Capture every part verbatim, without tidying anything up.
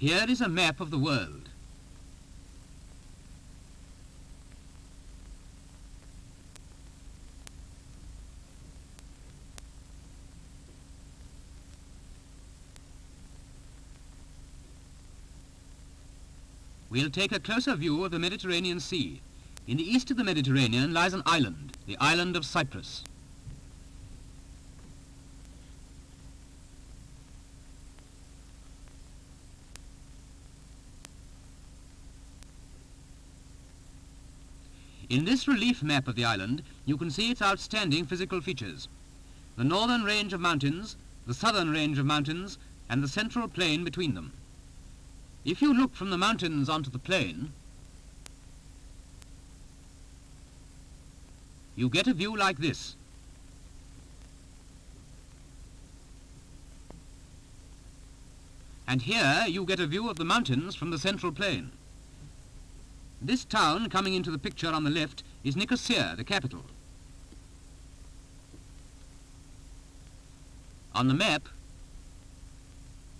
Here is a map of the world. We'll take a closer view of the Mediterranean Sea. In the east of the Mediterranean lies an island, the island of Cyprus. In this relief map of the island, you can see its outstanding physical features. The northern range of mountains, the southern range of mountains, and the central plain between them. If you look from the mountains onto the plain, you get a view like this. And here you get a view of the mountains from the central plain. This town coming into the picture on the left is Nicosia, the capital. On the map,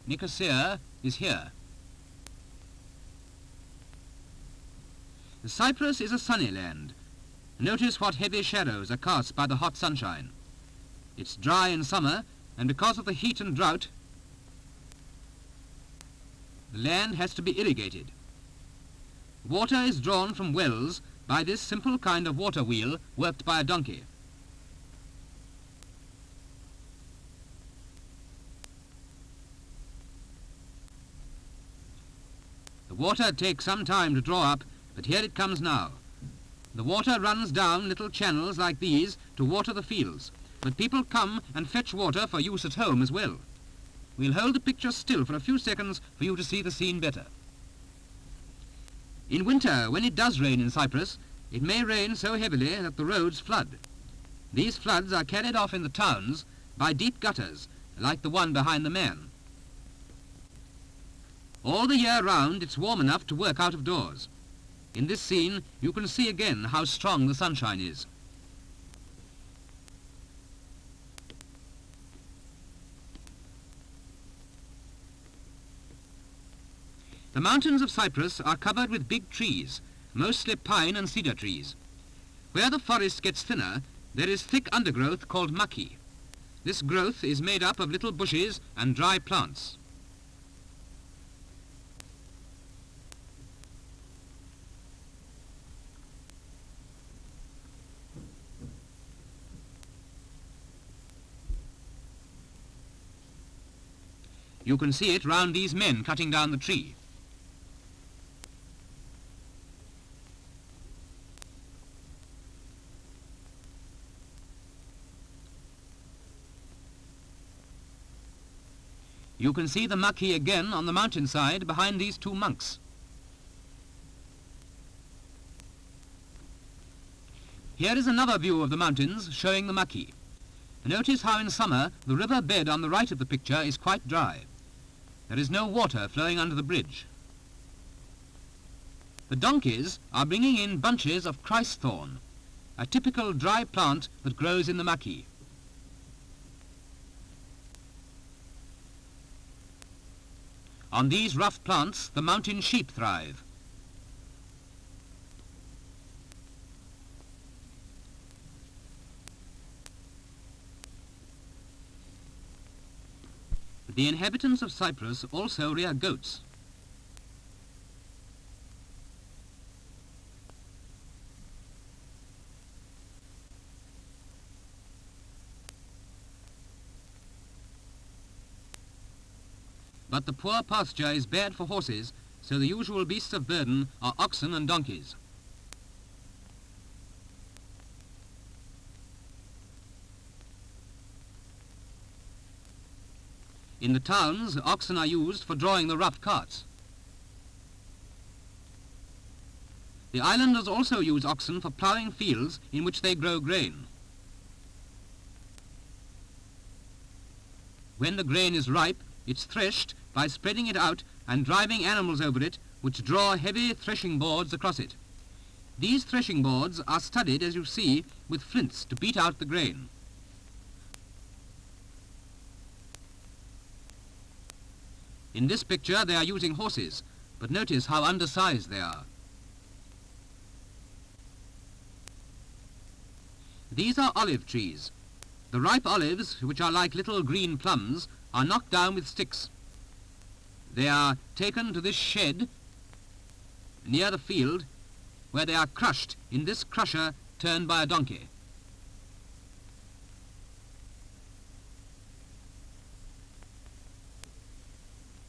Nicosia is here. Cyprus is a sunny land. Notice what heavy shadows are cast by the hot sunshine. It's dry in summer, and because of the heat and drought, the land has to be irrigated. Water is drawn from wells by this simple kind of water wheel worked by a donkey. The water takes some time to draw up, but here it comes now. The water runs down little channels like these to water the fields, but people come and fetch water for use at home as well. We'll hold the picture still for a few seconds for you to see the scene better. In winter, when it does rain in Cyprus, it may rain so heavily that the roads flood. These floods are carried off in the towns by deep gutters, like the one behind the man. All the year round, it's warm enough to work out of doors. In this scene, you can see again how strong the sunshine is. The mountains of Cyprus are covered with big trees, mostly pine and cedar trees. Where the forest gets thinner, there is thick undergrowth called maquis. This growth is made up of little bushes and dry plants. You can see it round these men cutting down the tree. You can see the maquis again on the mountainside behind these two monks. Here is another view of the mountains showing the maquis. Notice how in summer the river bed on the right of the picture is quite dry. There is no water flowing under the bridge. The donkeys are bringing in bunches of Christthorn, a typical dry plant that grows in the maquis. On these rough plants, the mountain sheep thrive. The inhabitants of Cyprus also rear goats. But the poor pasture is bad for horses, so the usual beasts of burden are oxen and donkeys. In the towns, oxen are used for drawing the rough carts. The islanders also use oxen for ploughing fields in which they grow grain. When the grain is ripe, it's threshed by spreading it out and driving animals over it, which draw heavy threshing boards across it. These threshing boards are studded, as you see, with flints to beat out the grain. In this picture, they are using horses, but notice how undersized they are. These are olive trees. The ripe olives, which are like little green plums, are knocked down with sticks. They are taken to this shed near the field, where they are crushed in this crusher turned by a donkey.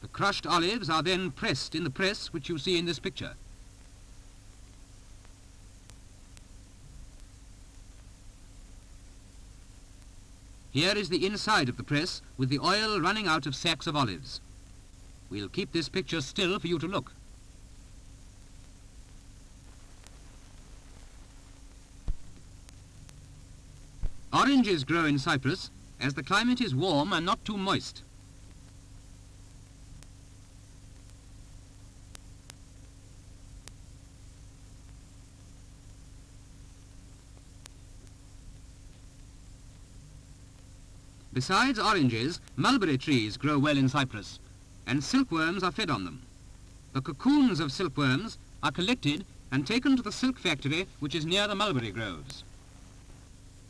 The crushed olives are then pressed in the press which you see in this picture. Here is the inside of the press with the oil running out of sacks of olives. We'll keep this picture still for you to look. Oranges grow in Cyprus as the climate is warm and not too moist. Besides oranges, mulberry trees grow well in Cyprus, and silkworms are fed on them. The cocoons of silkworms are collected and taken to the silk factory which is near the mulberry groves.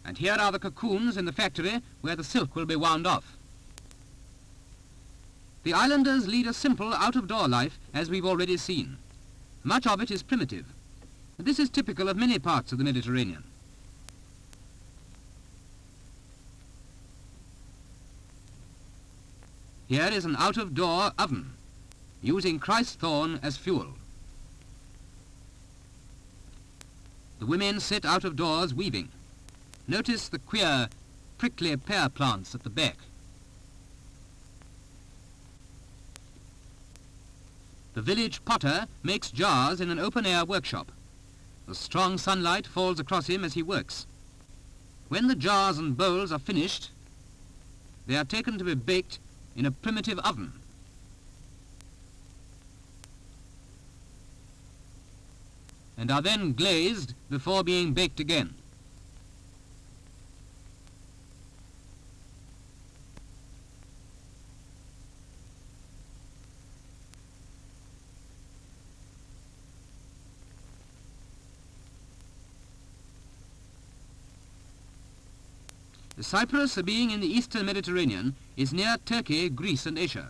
And here are the cocoons in the factory where the silk will be wound off. The islanders lead a simple out-of-door life, as we've already seen. Much of it is primitive. This is typical of many parts of the Mediterranean. Here is an out-of-door oven, using Christthorn as fuel. The women sit out of doors weaving. Notice the queer, prickly pear plants at the back. The village potter makes jars in an open-air workshop. The strong sunlight falls across him as he works. When the jars and bowls are finished, they are taken to be baked in a primitive oven. And are then glazed before being baked again. Cyprus, being in the eastern Mediterranean, is near Turkey, Greece and Asia.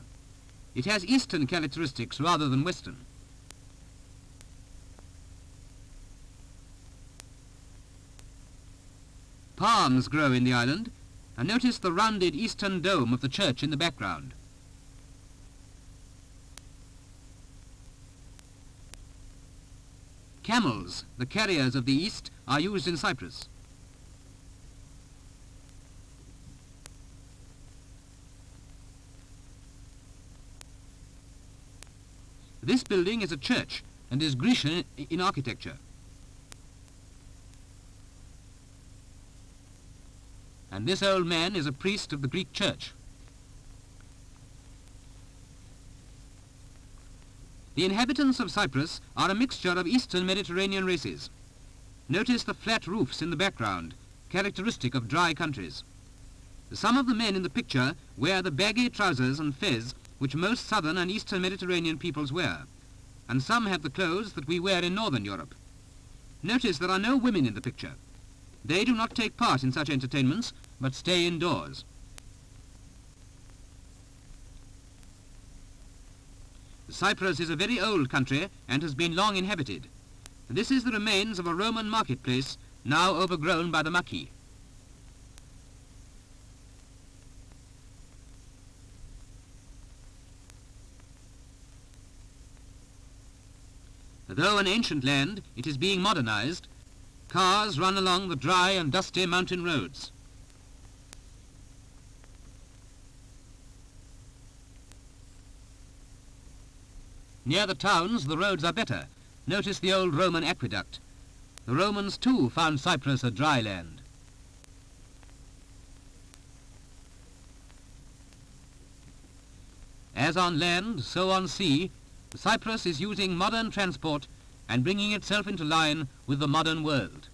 It has eastern characteristics rather than western. Palms grow in the island, and notice the rounded eastern dome of the church in the background. Camels, the carriers of the east, are used in Cyprus. This building is a church and is Grecian in architecture. And this old man is a priest of the Greek church. The inhabitants of Cyprus are a mixture of Eastern Mediterranean races. Notice the flat roofs in the background, characteristic of dry countries. Some of the men in the picture wear the baggy trousers and fez which most southern and eastern Mediterranean peoples wear, and some have the clothes that we wear in northern Europe. Notice there are no women in the picture. They do not take part in such entertainments, but stay indoors. Cyprus is a very old country and has been long inhabited. This is the remains of a Roman marketplace, now overgrown by the Maquis. Though an ancient land, it is being modernized. Cars run along the dry and dusty mountain roads. Near the towns, the roads are better. Notice the old Roman aqueduct. The Romans too found Cyprus a dry land. As on land, so on sea, Cyprus is using modern transport and bringing itself into line with the modern world.